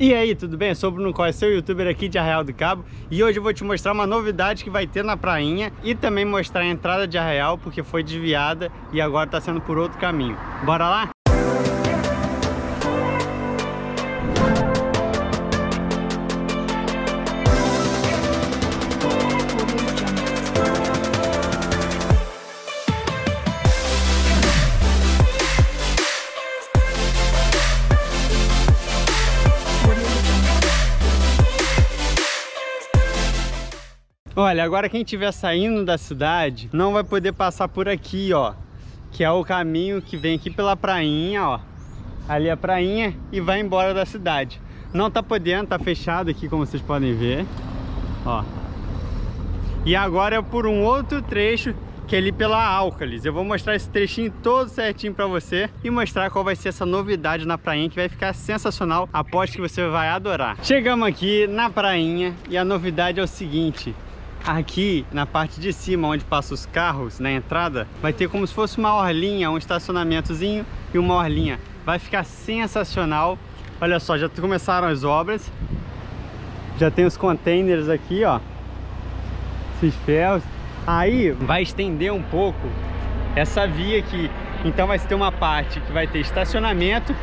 E aí, tudo bem? Eu sou o Bruno Costa, seu youtuber aqui de Arraial do Cabo, e hoje eu vou te mostrar uma novidade que vai ter na Prainha e também mostrar a entrada de Arraial, porque foi desviada e agora está sendo por outro caminho. Bora lá? Olha, agora quem estiver saindo da cidade não vai poder passar por aqui, ó, que é o caminho que vem aqui pela Prainha, ó, ali a Prainha, e vai embora da cidade. Não tá podendo, tá fechado aqui, como vocês podem ver, ó. E agora é por um outro trecho, que é ali pela Álcalis. Eu vou mostrar esse trechinho todo certinho pra você e mostrar qual vai ser essa novidade na Prainha, que vai ficar sensacional, aposto que você vai adorar. Chegamos aqui na Prainha e a novidade é o seguinte: aqui na parte de cima, onde passam os carros, na entrada, vai ter como se fosse uma orlinha, um estacionamentozinho e uma orlinha. Vai ficar sensacional. Olha só, já começaram as obras. Já tem os containers aqui, ó, esses ferros. Aí vai estender um pouco essa via aqui. Então vai ter uma parte que vai ter estacionamento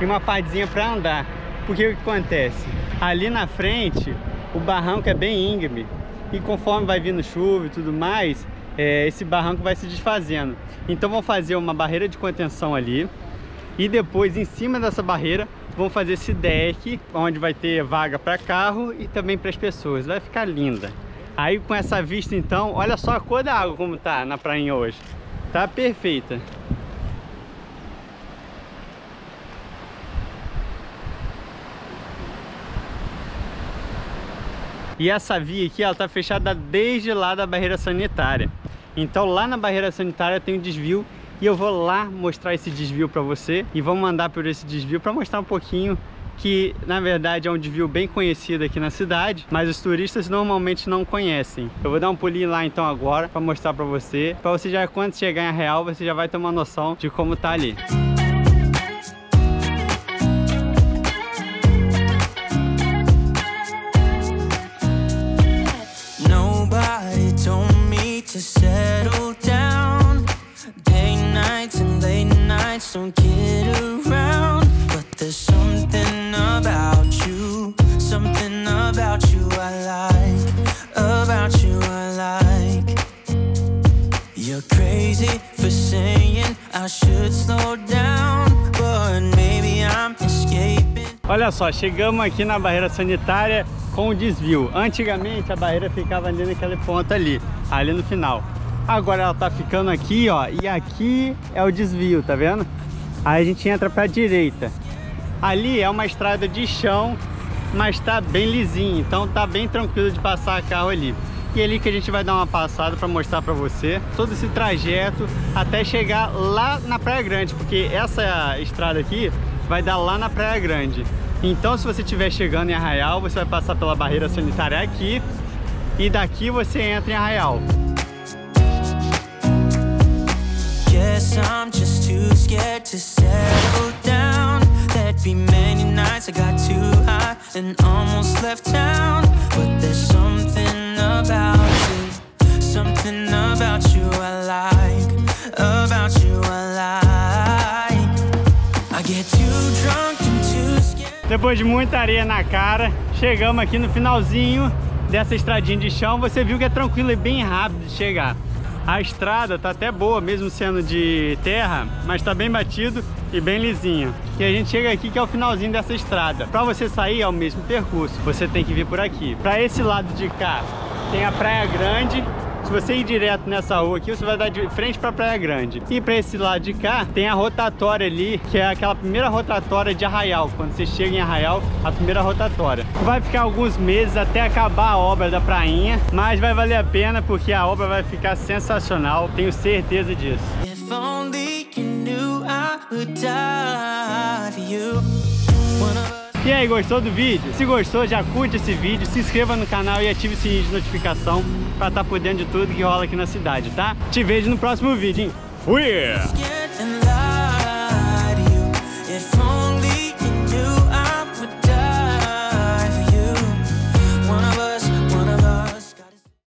e uma partezinha para andar. Porque o que acontece? Ali na frente, o barranco é bem íngreme. E conforme vai vindo chuva e tudo mais, esse barranco vai se desfazendo. Então vão fazer uma barreira de contenção ali. E depois, em cima dessa barreira, vão fazer esse deck, onde vai ter vaga para carro e também para as pessoas. Vai ficar linda. Aí com essa vista, então, olha só a cor da água como tá na Prainha hoje. Tá perfeita. E essa via aqui, ela tá fechada desde lá da barreira sanitária. Então lá na barreira sanitária tem um desvio e eu vou lá mostrar esse desvio para você e vamos andar por esse desvio para mostrar um pouquinho, que na verdade é um desvio bem conhecido aqui na cidade, mas os turistas normalmente não conhecem. Eu vou dar um pulinho lá então agora para mostrar para você, já quando chegar em Arraial você já vai ter uma noção de como tá ali. Don't get around, but there's something about you I like, about you I like. You're crazy for saying I should slow down, but maybe I'm escaping. Olha só, chegamos aqui na barreira sanitária com o desvio. Antigamente a barreira ficava ali naquele ponto ali no final. Agora ela tá ficando aqui, ó, e aqui é o desvio, tá vendo? Aí a gente entra pra direita. Ali é uma estrada de chão, mas tá bem lisinho, então tá bem tranquilo de passar carro ali. E é ali que a gente vai dar uma passada pra mostrar pra você todo esse trajeto até chegar lá na Praia Grande, porque essa estrada aqui vai dar lá na Praia Grande. Então se você estiver chegando em Arraial, você vai passar pela barreira sanitária aqui e daqui você entra em Arraial. I'm just too scared to settle down. There'd be many nights I got too high and almost left town. But there's something about you I like, about you I like. I get too drunk and too scared. Depois de muita areia na cara, chegamos aqui no finalzinho dessa estradinha de chão. Você viu que é tranquilo e bem rápido de chegar. A estrada tá até boa, mesmo sendo de terra, mas tá bem batido e bem lisinho. E a gente chega aqui, que é o finalzinho dessa estrada. Para você sair é o mesmo percurso, você tem que vir por aqui. Para esse lado de cá tem a Praia Grande. Se você ir direto nessa rua aqui, você vai dar de frente para a Praia Grande. E para esse lado de cá tem a rotatória ali, que é aquela primeira rotatória de Arraial. Quando você chega em Arraial, a primeira rotatória. Vai ficar alguns meses até acabar a obra da Prainha, mas vai valer a pena porque a obra vai ficar sensacional, tenho certeza disso. E aí, gostou do vídeo? Se gostou, já curte esse vídeo, se inscreva no canal e ative o sininho de notificação para estar por dentro de tudo que rola aqui na cidade, tá? Te vejo no próximo vídeo, hein? Fui!